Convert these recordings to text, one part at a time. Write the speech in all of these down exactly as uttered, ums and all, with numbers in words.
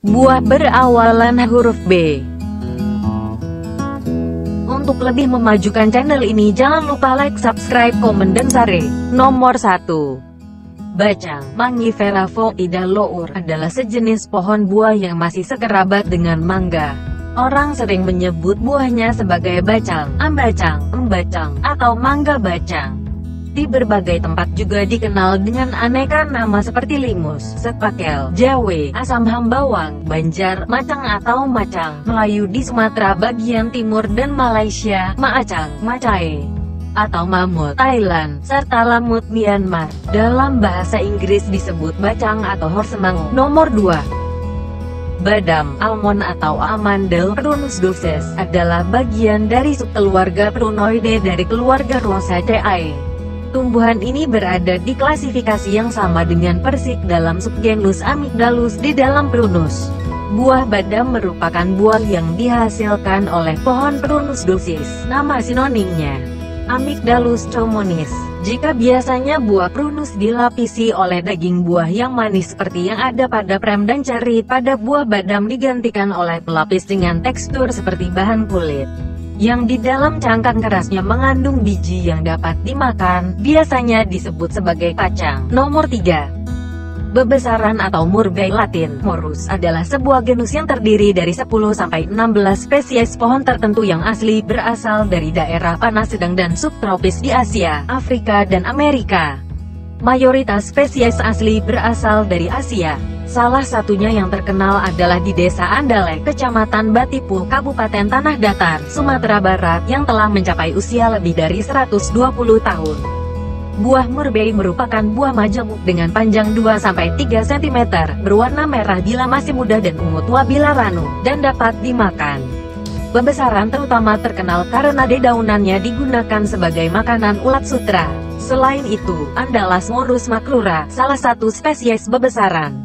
Buah berawalan huruf B. Untuk lebih memajukan channel ini jangan lupa like, subscribe, komen, dan share. Nomor satu. Bacang Mangifera foida lour adalah sejenis pohon buah yang masih sekerabat dengan mangga. Orang sering menyebut buahnya sebagai bacang, ambacang, embacang, atau mangga bacang. Di berbagai tempat juga dikenal dengan aneka nama seperti limus, sepakel, jawe, asam hambawang, banjar, macang atau macang Melayu di Sumatera bagian timur dan Malaysia, maacang, macae, atau mamut Thailand, serta lamut Myanmar. Dalam bahasa Inggris disebut bacang atau horsemang. Nomor dua. Badam, almond atau amandel Prunus dulcis adalah bagian dari subkeluarga Prunoidae dari keluarga Rosaceae. Tumbuhan ini berada di klasifikasi yang sama dengan persik dalam subgenus Amygdalus di dalam Prunus. Buah badam merupakan buah yang dihasilkan oleh pohon Prunus dulcis. Nama sinonimnya Amygdalus communis. Jika biasanya buah Prunus dilapisi oleh daging buah yang manis seperti yang ada pada prem dan ceri, pada buah badam digantikan oleh pelapis dengan tekstur seperti bahan kulit, yang di dalam cangkang kerasnya mengandung biji yang dapat dimakan, biasanya disebut sebagai kacang. Nomor tiga. Bebesaran atau murbei Latin, Morus adalah sebuah genus yang terdiri dari sepuluh sampai enam belas spesies pohon tertentu yang asli berasal dari daerah panas sedang dan subtropis di Asia, Afrika dan Amerika. Mayoritas spesies asli berasal dari Asia. Salah satunya yang terkenal adalah di Desa Andalek, Kecamatan Batipu, Kabupaten Tanah Datar, Sumatera Barat, yang telah mencapai usia lebih dari seratus dua puluh tahun. Buah murbei merupakan buah majemuk dengan panjang dua sampai tiga sentimeter, berwarna merah bila masih muda dan ungu tua bila ranum, dan dapat dimakan. Bebesaran terutama terkenal karena dedaunannya digunakan sebagai makanan ulat sutra. Selain itu, Andalus Morus macrura, salah satu spesies bebesaran,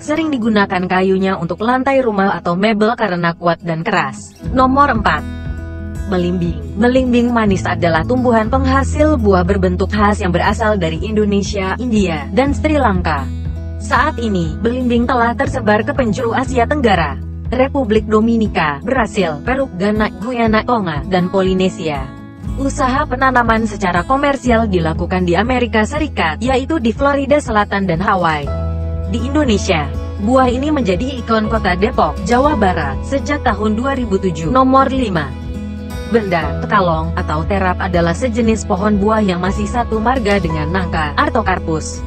sering digunakan kayunya untuk lantai rumah atau mebel karena kuat dan keras. Nomor empat. Belimbing. Belimbing manis adalah tumbuhan penghasil buah berbentuk khas yang berasal dari Indonesia, India, dan Sri Lanka. Saat ini, belimbing telah tersebar ke penjuru Asia Tenggara, Republik Dominika, Brasil, Peru, Ghana, Guyana, Tonga, dan Polinesia. Usaha penanaman secara komersial dilakukan di Amerika Serikat, yaitu di Florida Selatan dan Hawaii. Di Indonesia, buah ini menjadi ikon kota Depok, Jawa Barat, sejak tahun dua ribu tujuh. Nomor lima. Benda, tekalong, atau terap adalah sejenis pohon buah yang masih satu marga dengan nangka, Artocarpus.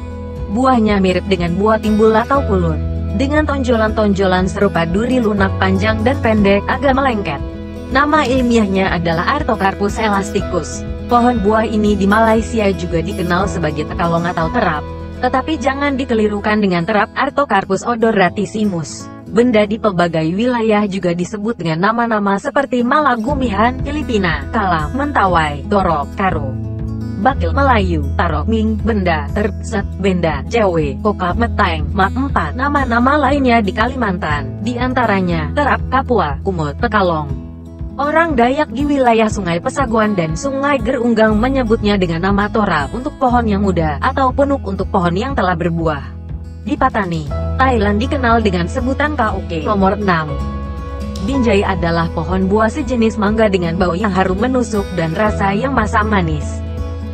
Buahnya mirip dengan buah timbul atau pulun, dengan tonjolan-tonjolan serupa duri lunak panjang dan pendek, agak melengket. Nama ilmiahnya adalah Artocarpus elasticus. Pohon buah ini di Malaysia juga dikenal sebagai tekalong atau terap. Tetapi jangan dikelirukan dengan terap Artocarpus odoratissimus. Benda di pelbagai wilayah juga disebut dengan nama-nama seperti malagumihan, Filipina, kalam, mentawai, torok, karo, bakil Melayu, tarok, ming, benda, terpset, benda, jawe, koka, meteng, mak, empat. Nama-nama lainnya di Kalimantan, di antaranya terap, kapua, kumut, tekalong. Orang Dayak di wilayah Sungai Pesaguan dan Sungai Gerunggang menyebutnya dengan nama torap untuk pohon yang muda, atau penuk untuk pohon yang telah berbuah. Di Patani, Thailand dikenal dengan sebutan kauke. Nomor enam. Binjai adalah pohon buah sejenis mangga dengan bau yang harum menusuk dan rasa yang masam manis.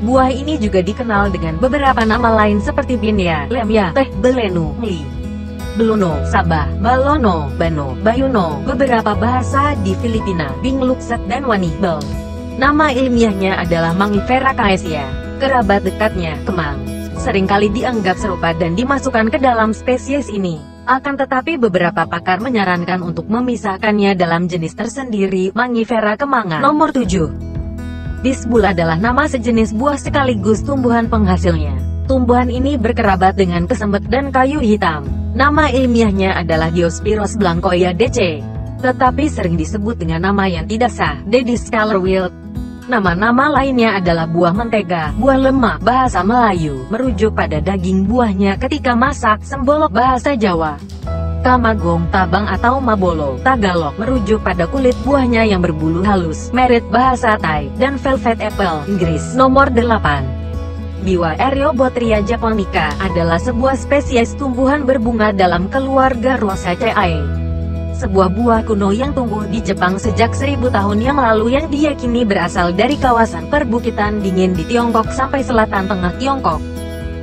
Buah ini juga dikenal dengan beberapa nama lain seperti binya, lemya, teh, belenu, mli, beluno, sabah, balono, bano, bayuno, beberapa bahasa di Filipina, binglukset, dan wanibel. Nama ilmiahnya adalah Mangifera caesia. Kerabat dekatnya, kemang, seringkali dianggap serupa dan dimasukkan ke dalam spesies ini. Akan tetapi beberapa pakar menyarankan untuk memisahkannya dalam jenis tersendiri, Mangifera kemangan. Nomor tujuh. Bisbul adalah nama sejenis buah sekaligus tumbuhan penghasilnya. Tumbuhan ini berkerabat dengan kesembek dan kayu hitam. Nama ilmiahnya adalah Diospiros Blancoia D C, tetapi sering disebut dengan nama yang tidak sah, Dedis colorwild. Nama-nama lainnya adalah buah mentega, buah lemak, bahasa Melayu, merujuk pada daging buahnya ketika masak, sembolok, bahasa Jawa, kamagong, tabang atau mabolo, tagalog, merujuk pada kulit buahnya yang berbulu halus, merit, bahasa Thai, dan velvet apple, Inggris. Nomor delapan. Biwa Eriobotrya japonica adalah sebuah spesies tumbuhan berbunga dalam keluarga Rosaceae. Sebuah buah kuno yang tumbuh di Jepang sejak seribu tahun yang lalu yang diyakini berasal dari kawasan perbukitan dingin di Tiongkok sampai selatan tengah Tiongkok.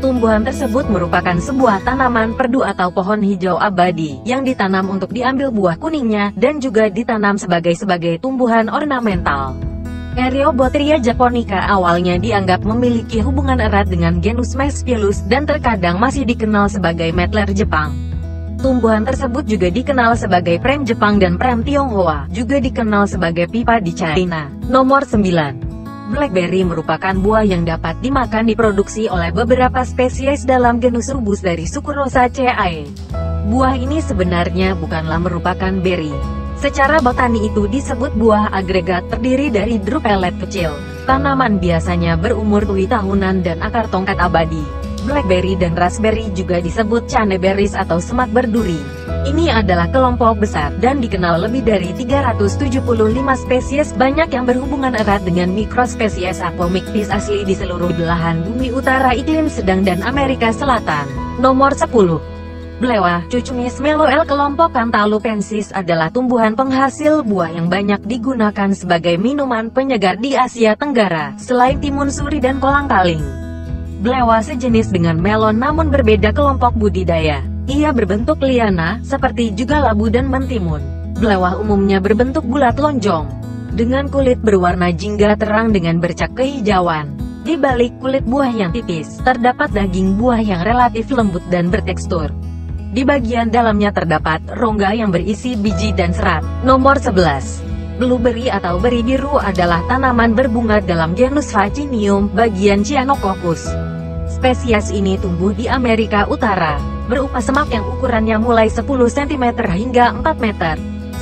Tumbuhan tersebut merupakan sebuah tanaman perdu atau pohon hijau abadi, yang ditanam untuk diambil buah kuningnya, dan juga ditanam sebagai sebagai tumbuhan ornamental. Eriobotrya japonica awalnya dianggap memiliki hubungan erat dengan genus Mespilus, dan terkadang masih dikenal sebagai medlar Jepang. Tumbuhan tersebut juga dikenal sebagai prem Jepang dan prem Tionghoa, juga dikenal sebagai pipa di China. Nomor sembilan. Blackberry merupakan buah yang dapat dimakan, diproduksi oleh beberapa spesies dalam genus Rubus dari suku Rosaceae. Buah ini sebenarnya bukanlah merupakan beri. Secara botani itu disebut buah agregat, terdiri dari drupelet kecil. Tanaman biasanya berumur tujuh tahunan dan akar tongkat abadi. Blackberry dan raspberry juga disebut chaneberries atau semat berduri. Ini adalah kelompok besar, dan dikenal lebih dari tiga ratus tujuh puluh lima spesies, banyak yang berhubungan erat dengan mikrospesies apomictis asli di seluruh belahan bumi utara iklim sedang dan Amerika Selatan. Nomor sepuluh. Blewa, Cucumis meloel kelompok Cantalupensis adalah tumbuhan penghasil buah yang banyak digunakan sebagai minuman penyegar di Asia Tenggara, selain timun suri dan kolang-kaling. Blewa sejenis dengan melon namun berbeda kelompok budidaya. Ia berbentuk liana, seperti juga labu dan mentimun. Blawah umumnya berbentuk bulat lonjong, dengan kulit berwarna jingga terang dengan bercak kehijauan. Di balik kulit buah yang tipis, terdapat daging buah yang relatif lembut dan bertekstur. Di bagian dalamnya terdapat rongga yang berisi biji dan serat. Nomor sebelas. Blueberry atau beri biru adalah tanaman berbunga dalam genus Vaccinium, bagian Cyanococcus. Spesies ini tumbuh di Amerika Utara. Berupa semak yang ukurannya mulai sepuluh sentimeter hingga empat meter.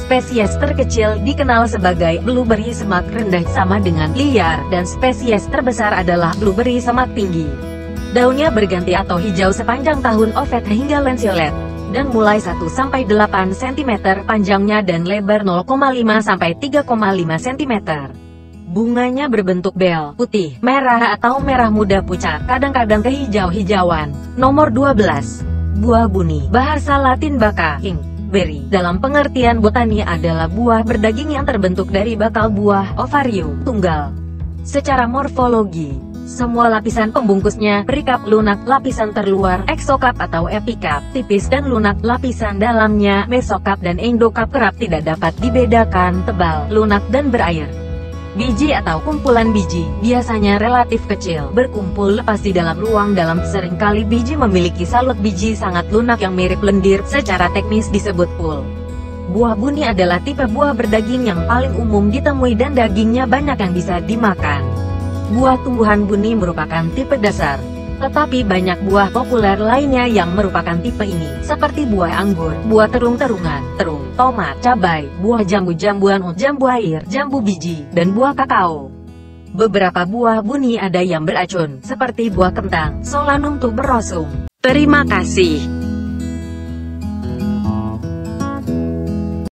Spesies terkecil dikenal sebagai blueberry semak rendah sama dengan liar, dan spesies terbesar adalah blueberry semak tinggi. Daunnya berganti atau hijau sepanjang tahun, ovet hingga lanceolate, dan mulai satu sampai delapan sentimeter panjangnya dan lebar nol koma lima sampai tiga koma lima sentimeter. Bunganya berbentuk bel, putih, merah atau merah muda pucat, kadang-kadang kehijau-hijauan. Nomor dua belas. Buah buni, bahasa Latin Bacang Berry, dalam pengertian botani adalah buah berdaging yang terbentuk dari bakal buah ovarium tunggal. Secara morfologi, semua lapisan pembungkusnya, perikap lunak, lapisan terluar, eksokap atau epikap, tipis dan lunak, lapisan dalamnya, mesokap dan endokap kerap tidak dapat dibedakan, tebal, lunak dan berair. Biji atau kumpulan biji, biasanya relatif kecil, berkumpul lepas di dalam ruang dalam. Seringkali biji memiliki salut biji sangat lunak yang mirip lendir, secara teknis disebut pul. Buah buni adalah tipe buah berdaging yang paling umum ditemui dan dagingnya banyak yang bisa dimakan. Buah tumbuhan buni merupakan tipe dasar. Tetapi banyak buah populer lainnya yang merupakan tipe ini, seperti buah anggur, buah terung-terungan, terung, tomat, cabai, buah jambu-jambuan, jambu air, jambu biji, dan buah kakao. Beberapa buah buni ada yang beracun, seperti buah kentang, Solanum tuberosum. Terima kasih.